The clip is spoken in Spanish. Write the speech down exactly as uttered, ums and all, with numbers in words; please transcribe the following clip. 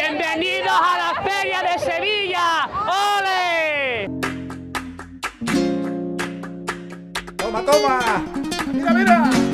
¡Bienvenidos a la Feria de Sevilla! ¡Ole! ¡Toma, toma! ¡Mira, mira!